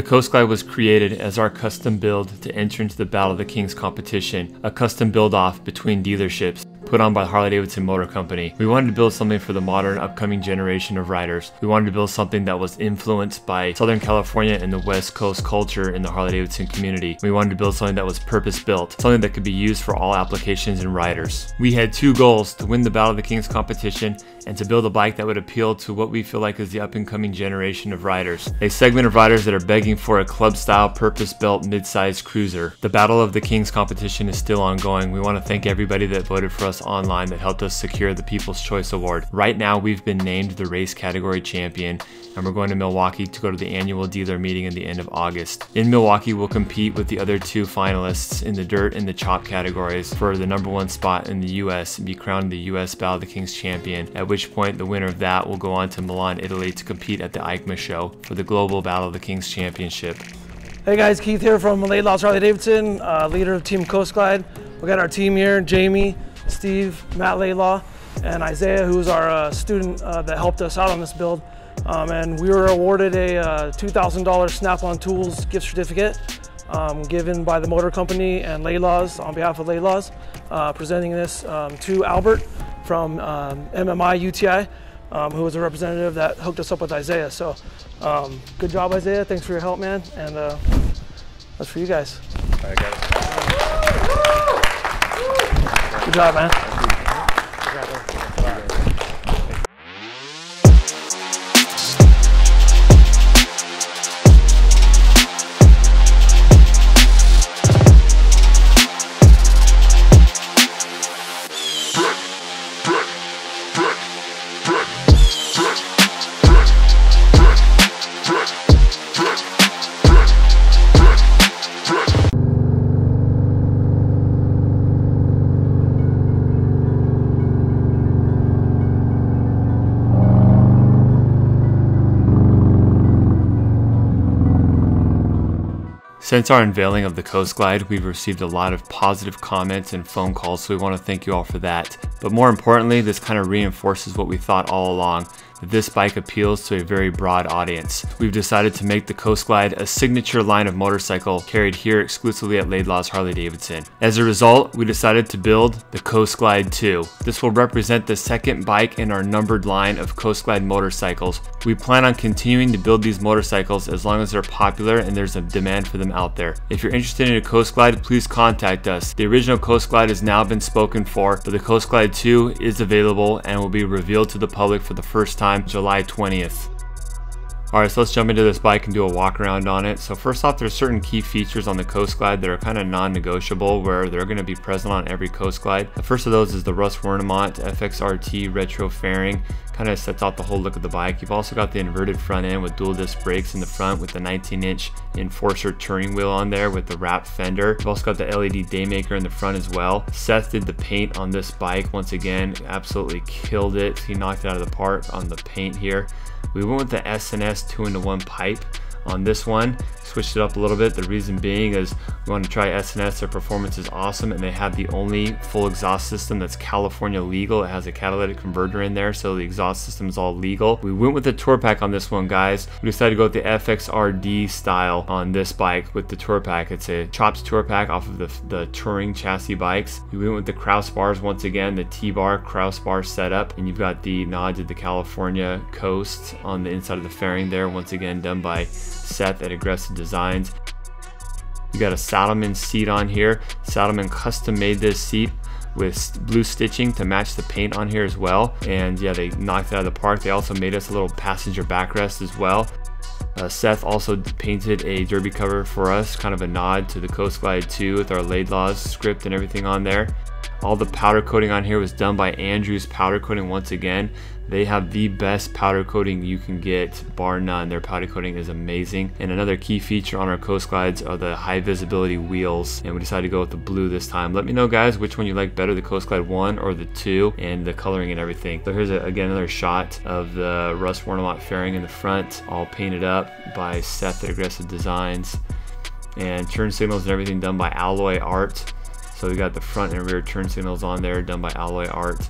The Coast Glide was created as our custom build to enter into the Battle of the Kings competition, a custom build-off between dealerships put on by Harley-Davidson Motor Company. We wanted to build something for the modern upcoming generation of riders. We wanted to build something that was influenced by Southern California and the West Coast culture in the Harley-Davidson community. We wanted to build something that was purpose-built, something that could be used for all applications and riders. We had two goals: to win the Battle of the Kings competition and to build a bike that would appeal to what we feel like is the up-and-coming generation of riders, a segment of riders that are begging for a club-style, purpose-built, mid-sized cruiser. The Battle of the Kings competition is still ongoing. We want to thank everybody that voted for us online that helped us secure the People's Choice Award. Right now, we've been named the race category champion, and we're going to Milwaukee to go to the annual dealer meeting at the end of August. In Milwaukee, we'll compete with the other two finalists in the dirt and the chop categories for the #1 spot in the US and be crowned the US Battle of the Kings champion, at which point the winner of that will go on to Milan, Italy to compete at the EICMA show for the Global Battle of the Kings championship. Hey guys, Keith here from Laidlaw's Harley-Davidson, leader of Team Coast Glide. We got our team here, Jamie, Steve, Matt Laidlaw, and Isaiah, who's our student that helped us out on this build. And we were awarded a $2,000 Snap-on Tools gift certificate given by the motor company and Laidlaw's, on behalf of Laidlaw's, presenting this to Albert from MMI UTI, who was a representative that hooked us up with Isaiah. So good job, Isaiah. Thanks for your help, man. And that's for you guys. All right, guys. Good job, man. Since our unveiling of the Coast Glide, we've received a lot of positive comments and phone calls, so we want to thank you all for that. But more importantly, this kind of reinforces what we thought all along, that this bike appeals to a very broad audience. We've decided to make the Coast Glide a signature line of motorcycle carried here exclusively at Laidlaw's Harley-Davidson. As a result, we decided to build the Coast Glide 2. This will represent the second bike in our numbered line of Coast Glide motorcycles. We plan on continuing to build these motorcycles as long as they're popular and there's a demand for them out there. If you're interested in a Coast Glide, please contact us. The original Coast Glide has now been spoken for, but the Coast Glide 2 is available and will be revealed to the public for the first time July 20th. Alright, so let's jump into this bike and do a walk around on it. So first off, there's certain key features on the Coast Glide that are kind of non-negotiable, where they're going to be present on every Coast Glide. The first of those is the Russ Wernimont FXRT retro fairing. Kind of sets out the whole look of the bike. You've also got the inverted front end with dual disc brakes in the front with the 19-inch Enforcer touring wheel on there with the wrap fender. You've also got the LED daymaker in the front as well. Seth did the paint on this bike once again, absolutely killed it. He knocked it out of the park on the paint here. We went with the S&S 2-in-1 pipe on this one, switched it up a little bit. The reason being is we want to try S&S. Their performance is awesome, and they have the only full exhaust system that's California legal. It has a catalytic converter in there, so the exhaust system is all legal. We went with the tour pack on this one, guys. We decided to go with the FXRD style on this bike with the tour pack. It's a Chops tour pack off of the touring chassis bikes. We went with the Krauss bars once again, the T-bar Krauss bar setup, and you've got the nod to the California coast on the inside of the fairing there, once again done by Seth at Aggressive Designs. You got a Saddlemen seat on here. Saddlemen custom made this seat with blue stitching to match the paint on here as well. And yeah, they knocked it out of the park. They also made us a little passenger backrest as well. Seth also painted a derby cover for us, kind of a nod to the Coast Glide 2 with our Laidlaw's script and everything on there. All the powder coating on here was done by Andrew's Powder Coating once again. They have the best powder coating you can get, bar none. Their powder coating is amazing. And another key feature on our Coast Glides are the high visibility wheels, and we decided to go with the blue this time. Let me know, guys, which one you like better, the Coast Glide 1 or the 2, and the coloring and everything. So here's again another shot of the Russ Wernimont fairing in the front, all painted up by Seth at Aggressive Designs. And turn signals and everything done by Alloy Art. So we got the front and rear turn signals on there done by Alloy Art.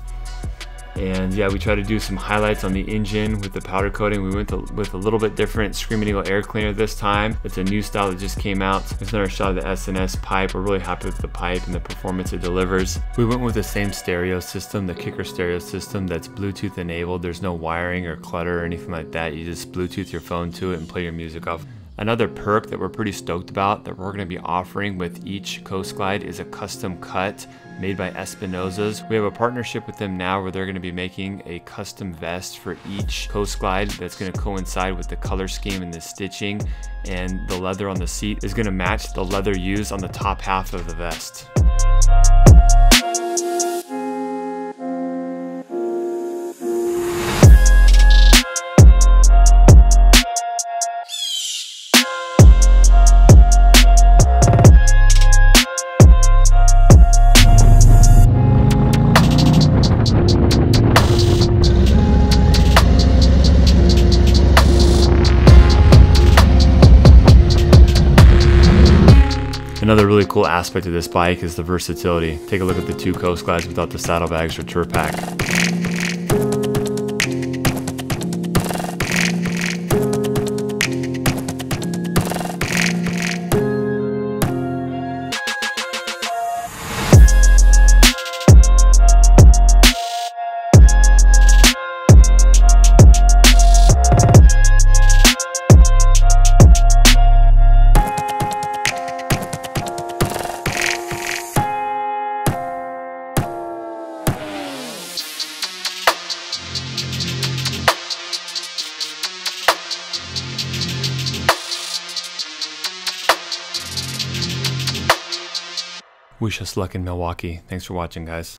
And yeah, we tried to do some highlights on the engine with the powder coating. We went with a little bit different Screaming Eagle air cleaner this time. It's a new style that just came out. There's another shot of the S&S pipe. We're really happy with the pipe and the performance it delivers. We went with the same stereo system, the Kicker stereo system, that's Bluetooth enabled. There's no wiring or clutter or anything like that. You just Bluetooth your phone to it and play your music off. Another perk that we're pretty stoked about that we're going to be offering with each Coast Glide is a custom cut made by Espinoza's. We have a partnership with them now where they're going to be making a custom vest for each Coast Glide that's going to coincide with the color scheme and the stitching, and the leather on the seat is going to match the leather used on the top half of the vest. Another really cool aspect of this bike is the versatility. Take a look at the two Coast Glides without the saddlebags or tour pack. Wish us luck in Milwaukee. Thanks for watching, guys.